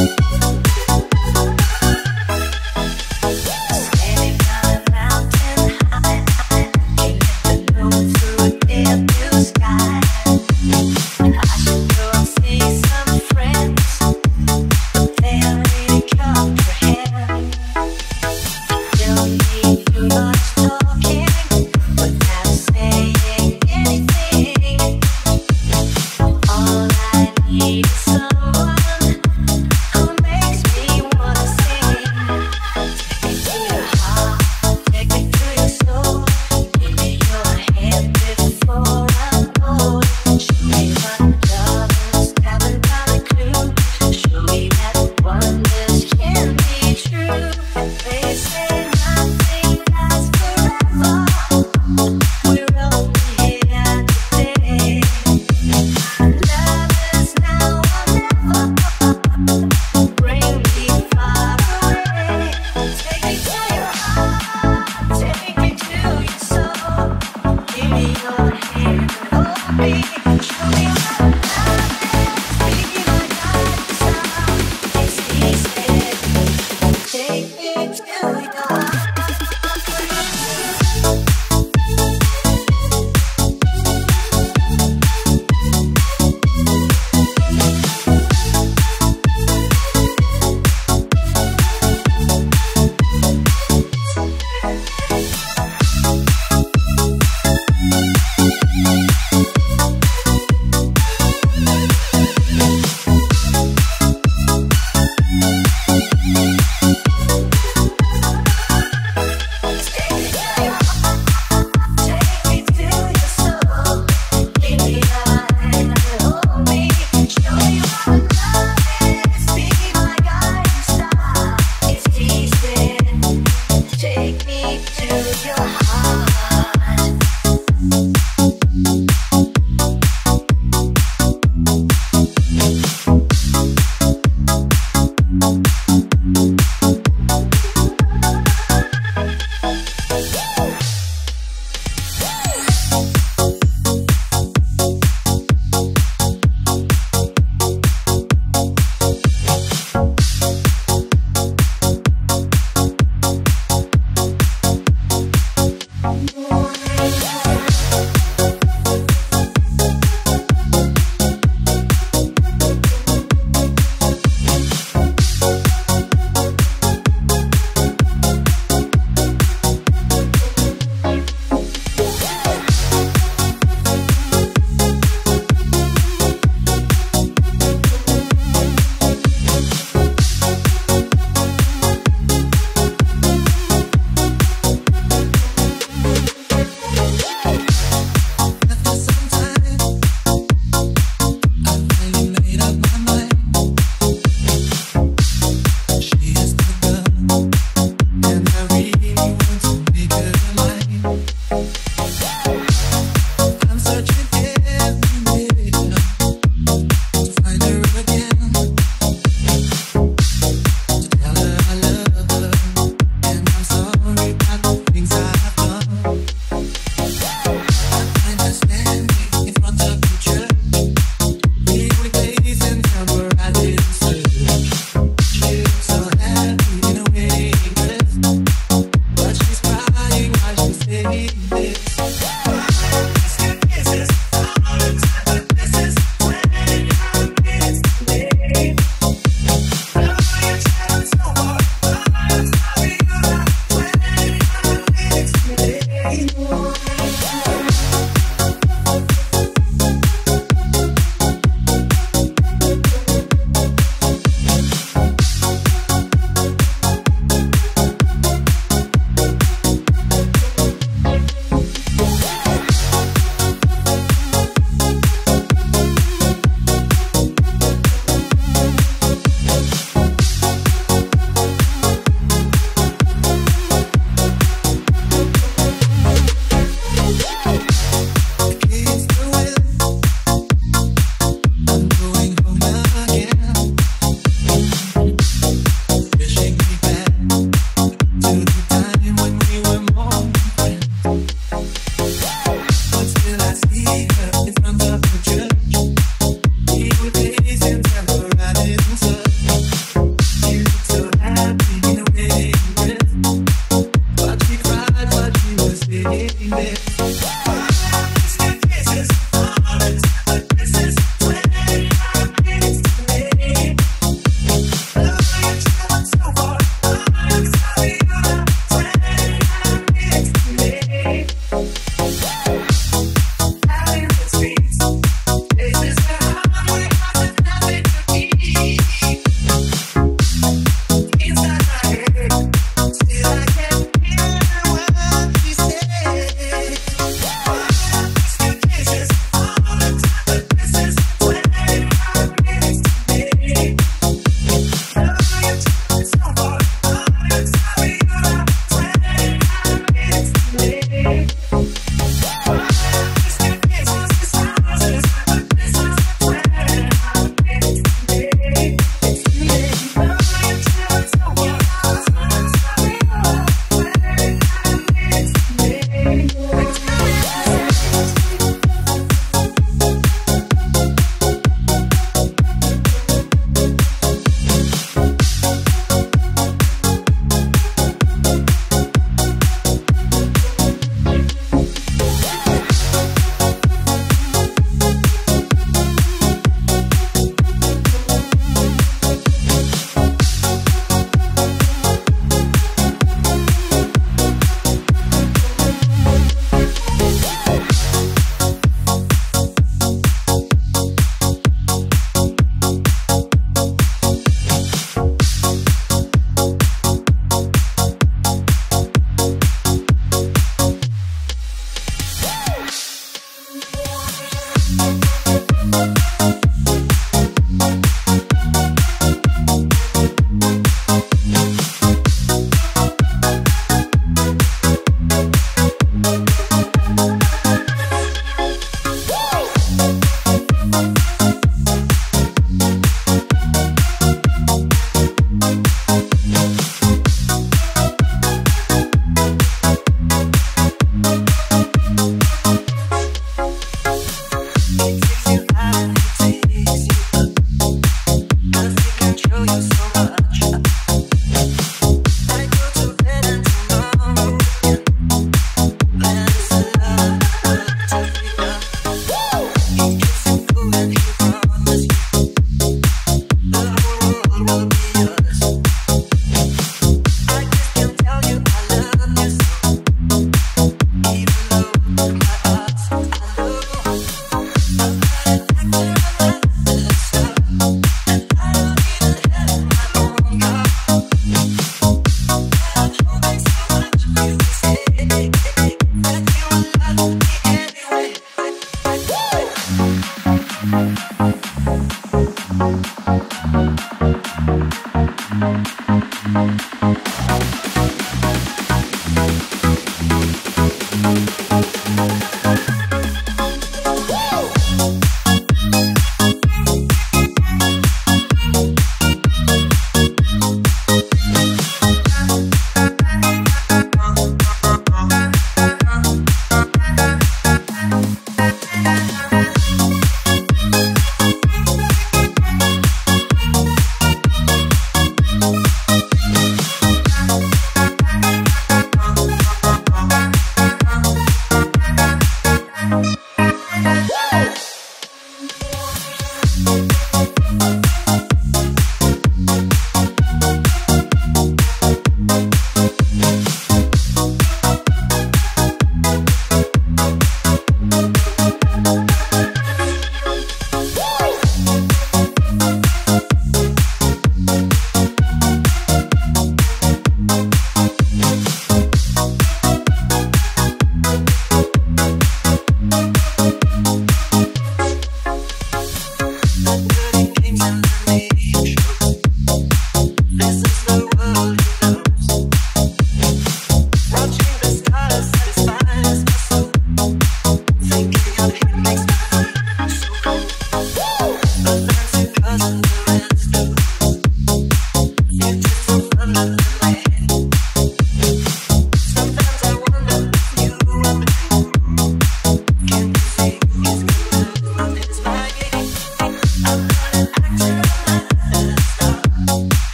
Someone who makes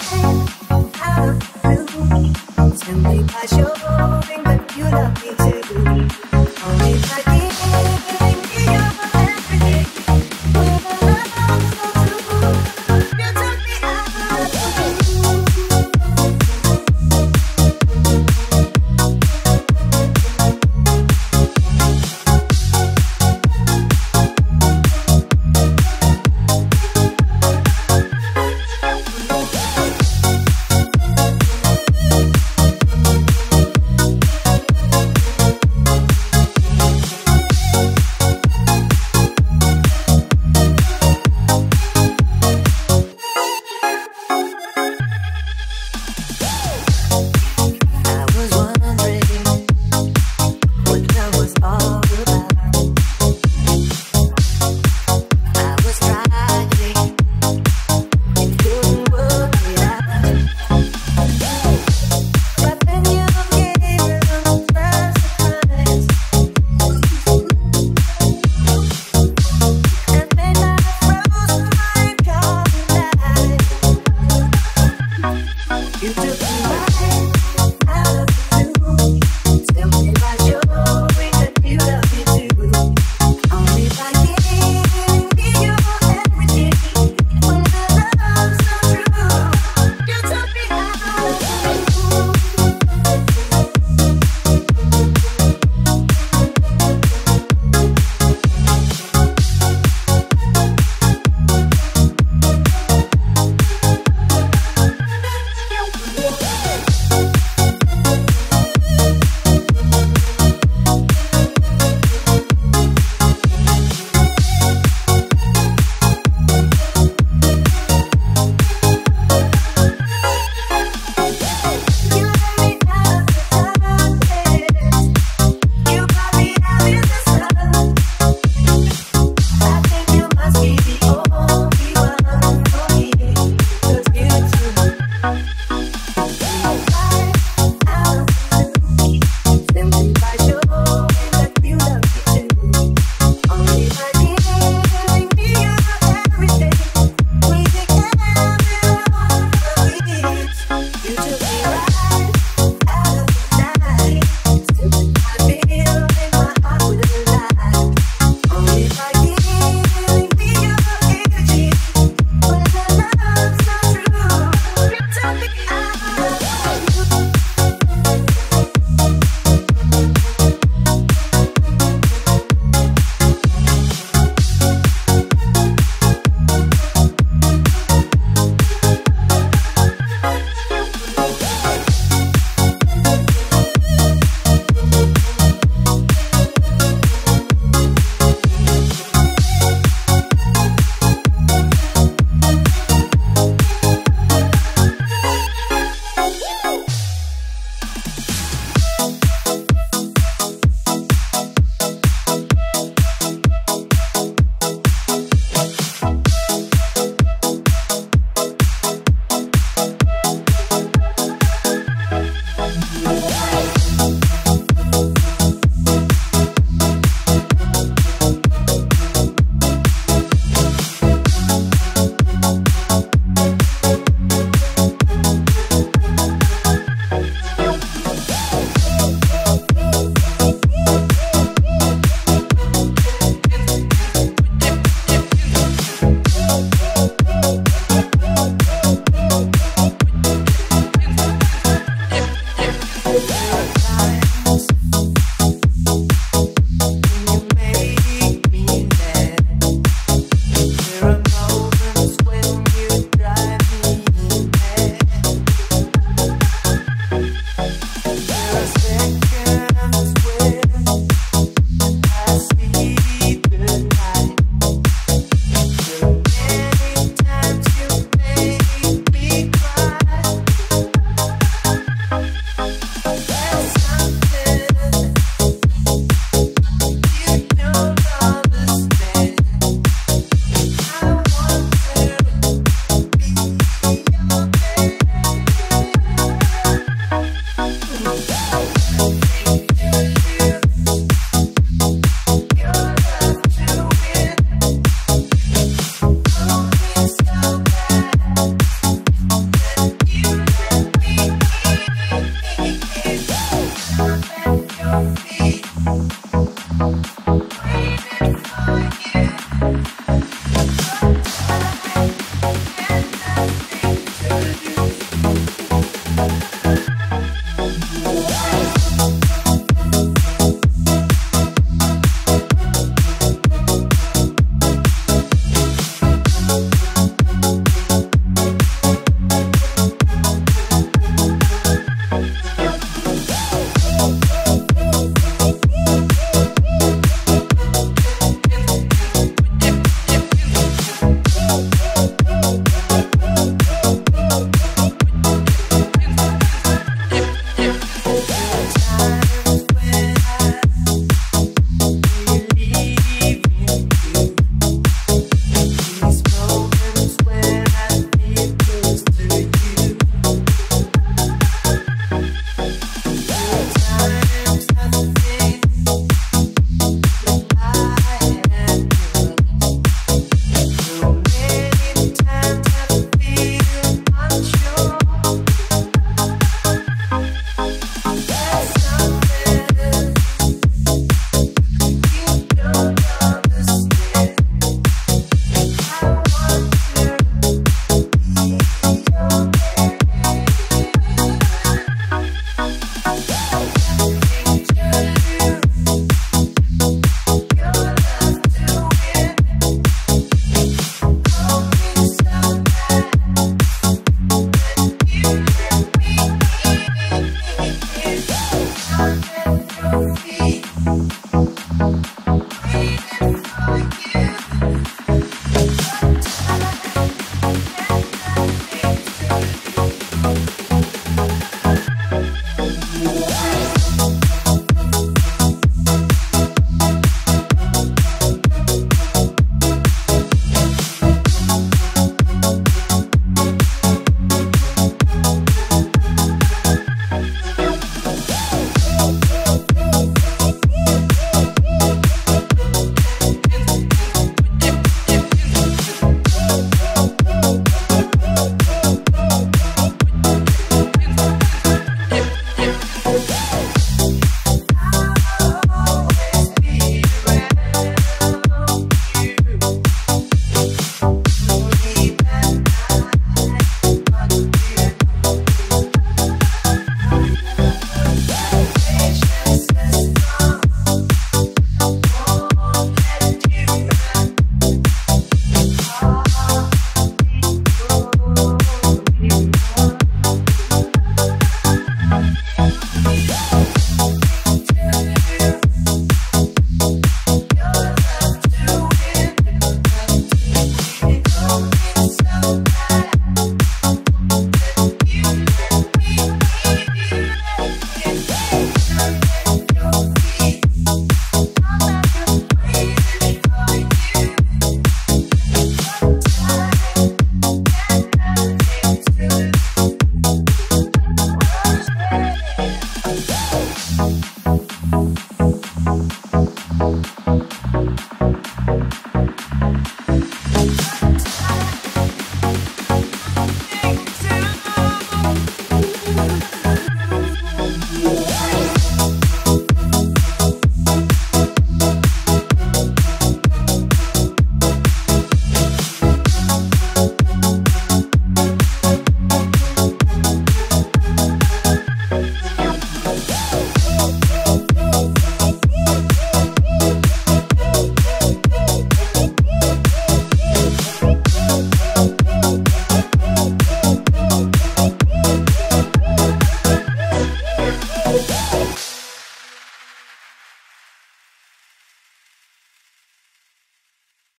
Tell me why you're hoping that you love me too.